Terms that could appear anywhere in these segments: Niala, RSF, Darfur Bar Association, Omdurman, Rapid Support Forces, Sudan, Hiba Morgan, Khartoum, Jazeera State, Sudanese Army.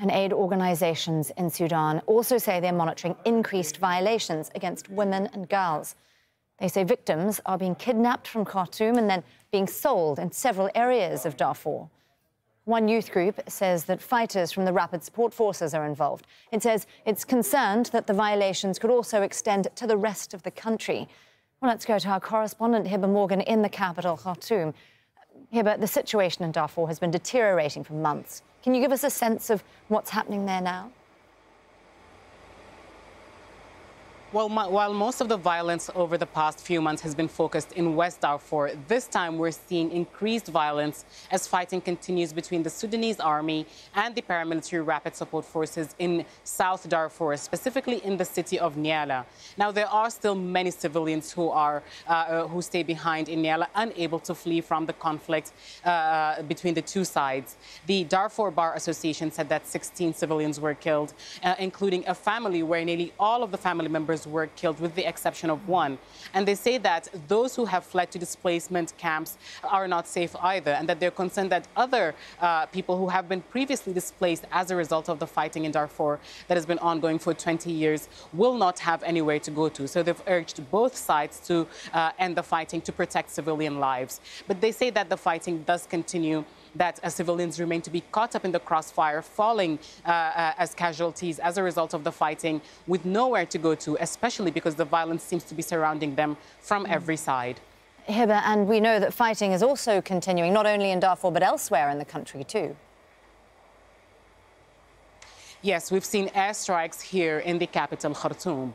And aid organizations in Sudan also say they're monitoring increased violations against women and girls. They say victims are being kidnapped from Khartoum and then being sold in several areas of Darfur. One youth group says that fighters from the Rapid Support Forces are involved. It says it's concerned that the violations could also extend to the rest of the country. Well, let's go to our correspondent, Hiba Morgan, in the capital, Khartoum. Hiba, the situation in Darfur has been deteriorating for months. Can you give us a sense of what's happening there now? Well, while most of the violence over the past few months has been focused in West Darfur, this time we're seeing increased violence as fighting continues between the Sudanese Army and the paramilitary Rapid Support Forces in South Darfur, specifically in the city of Niala. Now, there are still many civilians who stay behind in Niala, unable to flee from the conflict between the two sides. The Darfur Bar Association said that 16 civilians were killed, including a family where nearly all of the family members were killed, with the exception of one. And they say that those who have fled to displacement camps are not safe either, and that they're concerned that other people who have been previously displaced as a result of the fighting in Darfur that has been ongoing for 20 years will not have anywhere to go to. So they've urged both sides to end the fighting to protect civilian lives. But they say that the fighting does continue, that civilians remain to be caught up in the crossfire, falling as casualties as a result of the fighting, with nowhere to go to, especially because the violence seems to be surrounding them from every side. Hiba, and we know that fighting is also continuing, not only in Darfur, but elsewhere in the country too. Yes, we've seen airstrikes here in the capital, Khartoum.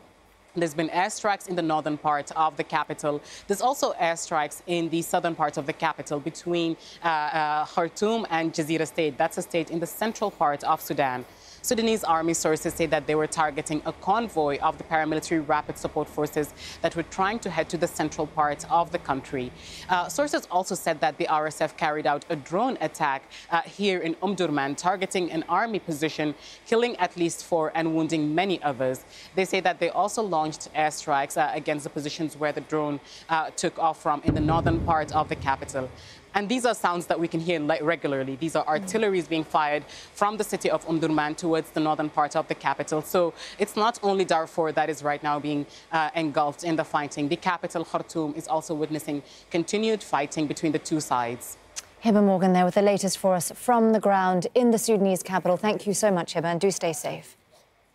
There's been airstrikes in the northern part of the capital. There's also airstrikes in the southern part of the capital between Khartoum and Jazeera State. That's a state in the central part of Sudan. Sudanese Army sources say that they were targeting a convoy of the paramilitary Rapid Support Forces that were trying to head to the central part of the country. Sources also said that the RSF carried out a drone attack here in Omdurman, targeting an army position, killing at least 4 and wounding many others. They say that they also launched airstrikes against the positions where the drone took off from in the northern part of the capital. And these are sounds that we can hear regularly. These are artilleries being fired from the city of Omdurman towards the northern part of the capital. So it's not only Darfur that is right now being engulfed in the fighting. The capital, Khartoum, is also witnessing continued fighting between the two sides. Hiba Morgan there with the latest for us from the ground in the Sudanese capital. Thank you so much, Hiba, and do stay safe.